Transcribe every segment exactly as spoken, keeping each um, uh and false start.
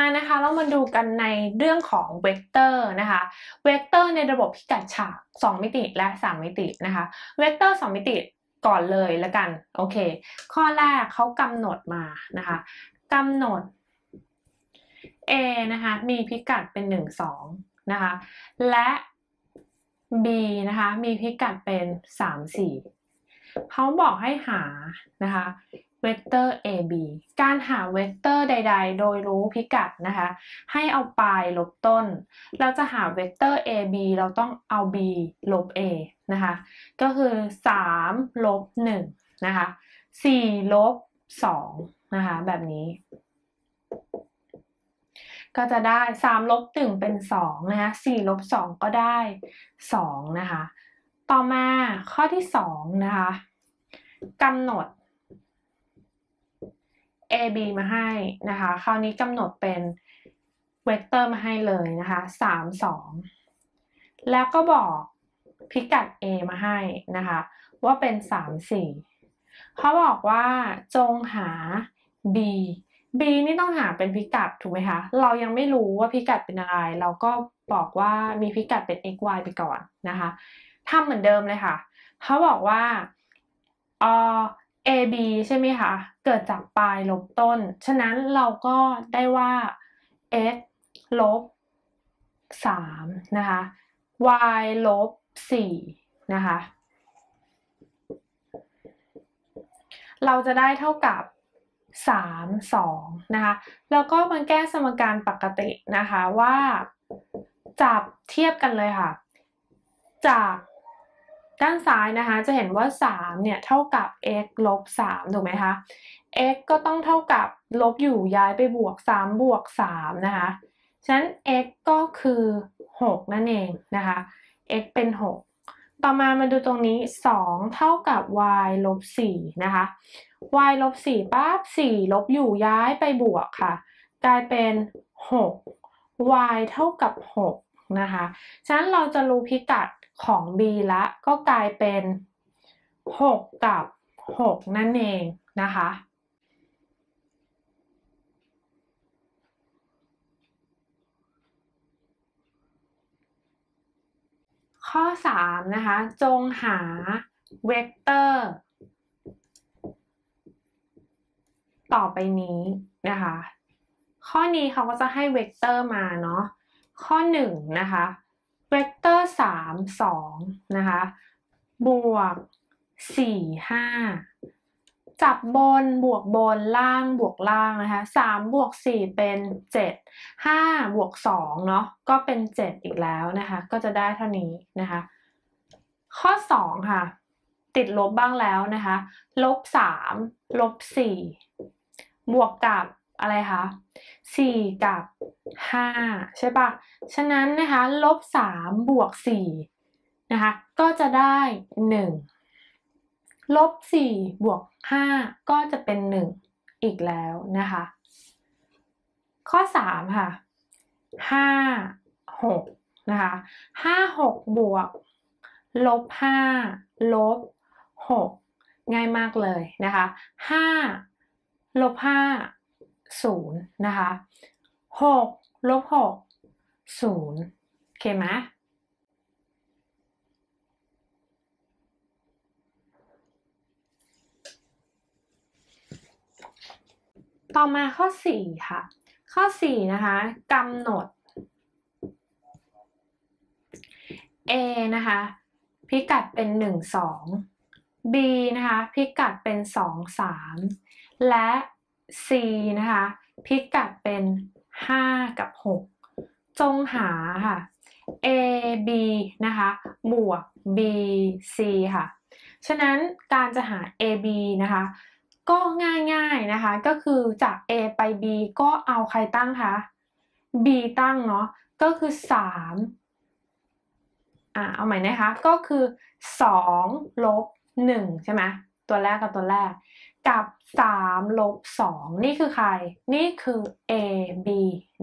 มานะคะแล้วมาดูกันในเรื่องของเวกเตอร์นะคะเวกเตอร์ในระบบพิกัดฉากสองมิติและสามมิตินะคะเวกเตอร์สองมิติก่อนเลยละกันโอเคข้อแรกเขากำหนดมานะคะกำหนด A นะคะมีพิกัดเป็นหนึ่ง สองนะคะและ B นะคะมีพิกัดเป็นสาม สี่เขาบอกให้หานะคะเวกเตอร์ เอ บี การหาเวกเตอร์ใดๆโดยรู้พิกัดนะคะให้เอาปลายลบต้นเราจะหาเวกเตอร์ เอ บี เราต้องเอา B ลบ A นะคะก็คือสามลบหนึ่งนะคะสี่ลบสองนะคะแบบนี้ก็จะได้สามลบหนึ่งเป็นสองนะคะสี่ลบสองก็ได้สองนะคะต่อมาข้อที่สองนะคะกำหนดเอ บี มาให้นะคะคราวนี้กำหนดเป็นเวกเตอร์มาให้เลยนะคะสาม สองแล้วก็บอกพิกัด A มาให้นะคะว่าเป็นสาม สี่เขาบอกว่าจงหา B B นี่ต้องหาเป็นพิกัดถูกไหมคะเรายังไม่รู้ว่าพิกัดเป็นอะไรเราก็บอกว่ามีพิกัดเป็น x y ไปก่อนนะคะทำเหมือนเดิมเลยค่ะเขาบอกว่าออเอ บี ใช่ไหมคะเกิดจากปลายลบต้นฉะนั้นเราก็ได้ว่า x ลบสามนะคะ y ลบสี่นะคะเราจะได้เท่ากับสาม สองนะคะแล้วก็มาแก้สมการปกตินะคะว่าจับเทียบกันเลยค่ะจากด้านซ้ายนะคะจะเห็นว่าสามเนี่ยเท่ากับ x ลบสามถูกไหมคะ x ก็ต้องเท่ากับลบอยู่ย้ายไปบวกสามบวกสามนะคะฉะนั้น x ก็คือหกนั่นเองนะคะ x เป็นหกต่อมามาดูตรงนี้สองเท่ากับ y ลบสี่นะคะ y ลบสี่ปั๊บสี่ลบอยู่ย้ายไปบวกค่ะกลายเป็นหก y เท่ากับหกนะคะฉะนั้นเราจะรู้พิกัดของ B ละก็กลายเป็นหกกับหกนั่นเองนะคะข้อสามนะคะจงหาเวกเตอร์ต่อไปนี้นะคะข้อนี้เขาก็จะให้เวกเตอร์มาเนาะข้อหนึ่งนะคะเวกเตอร์สาม สองนะคะบวกสี่ ห้าจับบนบวกบนล่างบวกล่างนะคะสามบวกสี่เป็นเจ็ด ห้าบวกสองเนาะก็เป็นเจ็ดอีกแล้วนะคะก็จะได้เท่านี้นะคะข้อสองค่ะติดลบบ้างแล้วนะคะลบสามลบสี่บวกกับอะไรคะสี่กับห้าใช่ปะฉะนั้นนะคะลบสามบวกสี่นะคะก็จะได้หนึ่งลบสี่บวกห้าก็จะเป็นหนึ่งอีกแล้วนะคะข้อสามค่ะห้า หกนะคะห้า หกบวกลบห้าลบหกง่ายมากเลยนะคะห้าลบห้าศูนย์นะคะหกลบหกศูนย์โอเคไหมต่อมาข้อสี่ค่ะข้อสี่นะคะกำหนด A นะคะพิกัดเป็นหนึ่งสอง B นะคะพิกัดเป็นสองสามและC นะคะพิกัดเป็นห้ากับหกจงหาค่ะ A B นะคะบวก B C ค่ะฉะนั้นการจะหา A B นะคะก็ง่ายๆนะคะก็คือจาก A ไป B ก็เอาใครตั้งคะ B ตั้งเนาะก็คือสามอ่ะเอาใหม่นะคะก็คือสองลบหนึ่งใช่ไหมตัวแรกกับตัวแรกกับสามลบสองนี่คือใครนี่คือ A B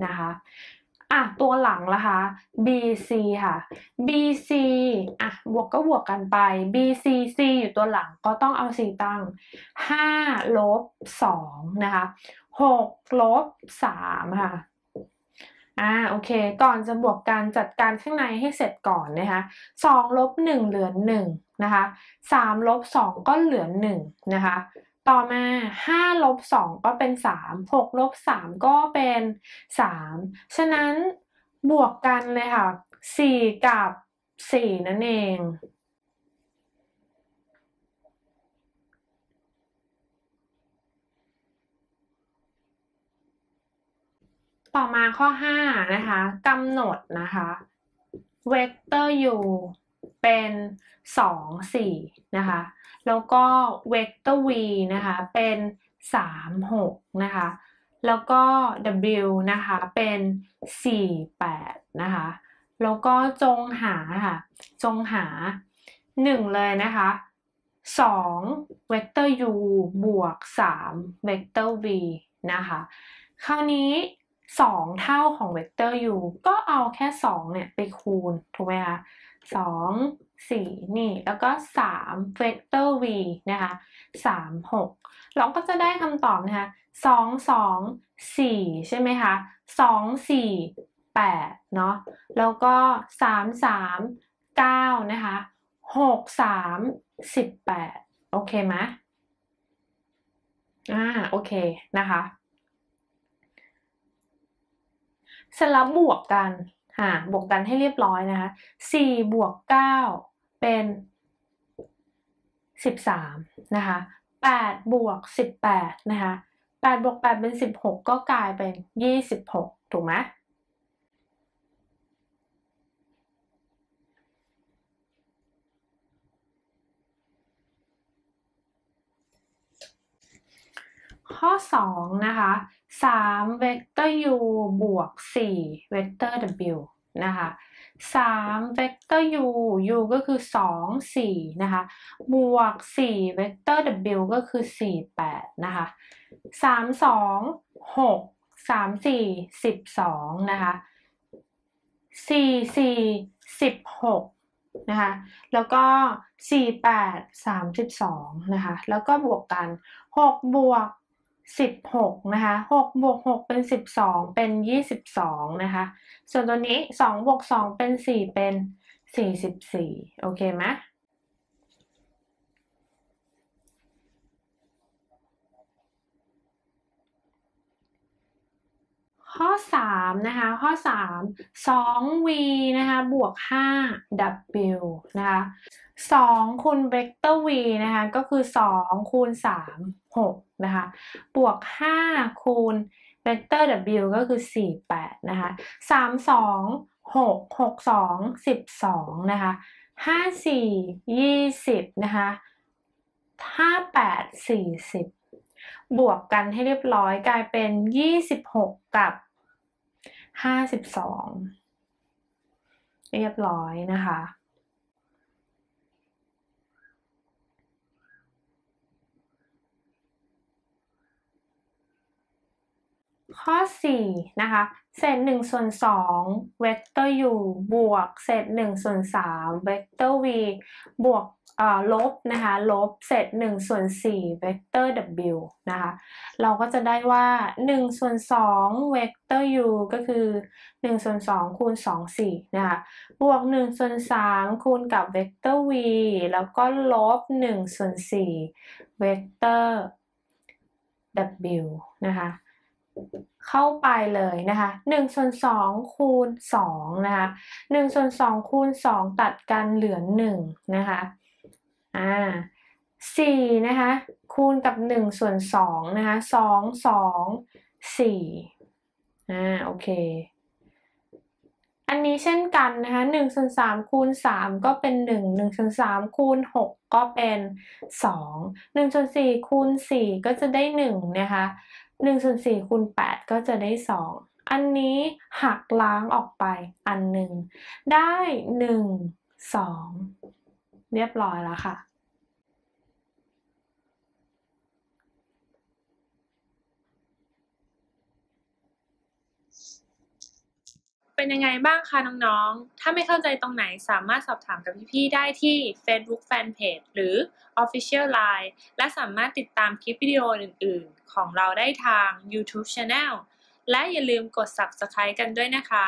นะคะอ่ะตัวหลังละคะ B C ค่ะ B C อ่ะบวกก็บวกกันไป B C C อยู่ตัวหลังก็ต้องเอาสี่ตั้งห้าลบสองนะคะหกลบสามค่ะ อ่าโอเคก่อนจะบวกการจัดการข้างในให้เสร็จก่อนนะคะสองลบหนึ่งเหลือหนึ่งนะคะสามลบสองก็เหลือหนึ่งนะคะต่อมาห้าลบสองก็เป็นสาม หกลบสามก็เป็นสามฉะนั้นบวกกันเลยค่ะสี่กับสี่นั่นเองต่อมาข้อห้านะคะกำหนดนะคะเวกเตอร์ u เป็นสอง สี่นะคะแล้วก็เวกเตอร์ v นะคะเป็นสาม หกนะคะแล้วก็ w นะคะเป็นสี่ แปดนะคะแล้วก็จงหาค่ะจงหาหนึ่งเลยนะคะสองเวกเตอร์ u บวกสามเวกเตอร์ v นะคะคราวนี้สองเท่าของเวกเตอร์ u ก็เอาแค่สองเนี่ยไปคูณถูกไหมคะสองสี่นี่แล้วก็สามเวกเตอร์ v นะคะสามหกเราก็จะได้คำตอบนะคะสองสองสี่ใช่ไหมคะสองสี่แปดเนาะแล้วก็สามสามเก้านะคะหกสามสิบแปดโอเคไหมอ่าโอเคนะคะเสร็จแล้วบวกกันอ่าบวกกันให้เรียบร้อยนะคะสี่บวกเก้าเป็นสิบสามนะคะแปดบวกสิบแปดนะคะแปดบวกแปดเป็นสิบหกก็กลายเป็นยี่สิบหกถูกไหมข้อสองนะคะสามเวกเตอร์ u บวกสี่เวกเตอร์ w นะคะสามเวกเตอร์ u u ก็คือสอง สี่นะคะบวกสี่เวกเตอร์ w ก็คือสี่ แปดนะคะสาม สอง หก สาม สี่ สิบสองนะคะสี่ สี่ สิบหกนะคะแล้วก็สี่ แปด สามสิบสองนะคะแล้วก็บวกกันหกบวกสิบหกนะคะหกบวกหกเป็นสิบสองเป็นยี่สิบสองนะคะส่วนตัวนี้สองบวกสองเป็นสี่เป็นสี่สิบสี่โอเคไหมข้อสามนะคะข้อสาม สอง v นะคะบวกห้า w นะคะสองคูณเวกเตอร์ v นะคะก็คือสองคูณสาม หกนะคะบวกห้าคูณเวกเตอร์ w ก็คือสี่ แปดนะคะสาม สอง หก หก สอง สิบสองนะคะห้า สี่ ยี่สิบนะคะห้า แปด สี่สิบบวกกันให้เรียบร้อยกลายเป็นยี่สิบหกกับห้าสิบสองเรียบร้อยนะคะข้อสี่นะคะเศษหนึ่งส่วนสองเวกเตอร์ u บวกเศษหนึ่งส่วนสามเวกเตอร์ v บวกลบนะคะลบเศษหนึ่งส่วนสี่เวกเตอร์ w นะคะเราก็จะได้ว่าหนึ่งส่วนสองเวกเตอร์ u ก็คือหนึ่งส่วนสองคูณสอง สี่นะคะบวกหนึ่งส่วนสามคูณกับเวกเตอร์ v แล้วก็ลบหนึ่งส่วนสี่เวกเตอร์ w นะคะเข้าไปเลยนะคะหนึ่งส่วนสองคูณสองนะคะหนึ่งส่วนสองคูณสองตัดกันเหลือหนึ่งนะคะอ่าสี่นะคะคูณกับหนึ่งส่วนสองนะคะสอง สอง สี่อ่าโอเคอันนี้เช่นกันนะคะหนึ่งส่วนสามคูณสามก็เป็นหนึ่ง หนึ่งส่วนสามคูณหกก็เป็นสอง หนึ่งส่วนสี่คูณสี่ก็จะได้หนึ่งนะคะหนึ่งส่วนสี่คูณแปดก็จะได้สองอันนี้หักล้างออกไปอันหนึ่งได้หนึ่ง สองเรียบร้อยแล้วค่ะเป็นยังไงบ้างคะน้องๆถ้าไม่เข้าใจตรงไหนสามารถสอบถามกับพี่ๆได้ที่ Facebook Fanpage หรือ Official Line และสามารถติดตามคลิปวิดีโออื่นๆของเราได้ทาง YouTube Channel และอย่าลืมกด ซับสไครบ์ กันด้วยนะคะ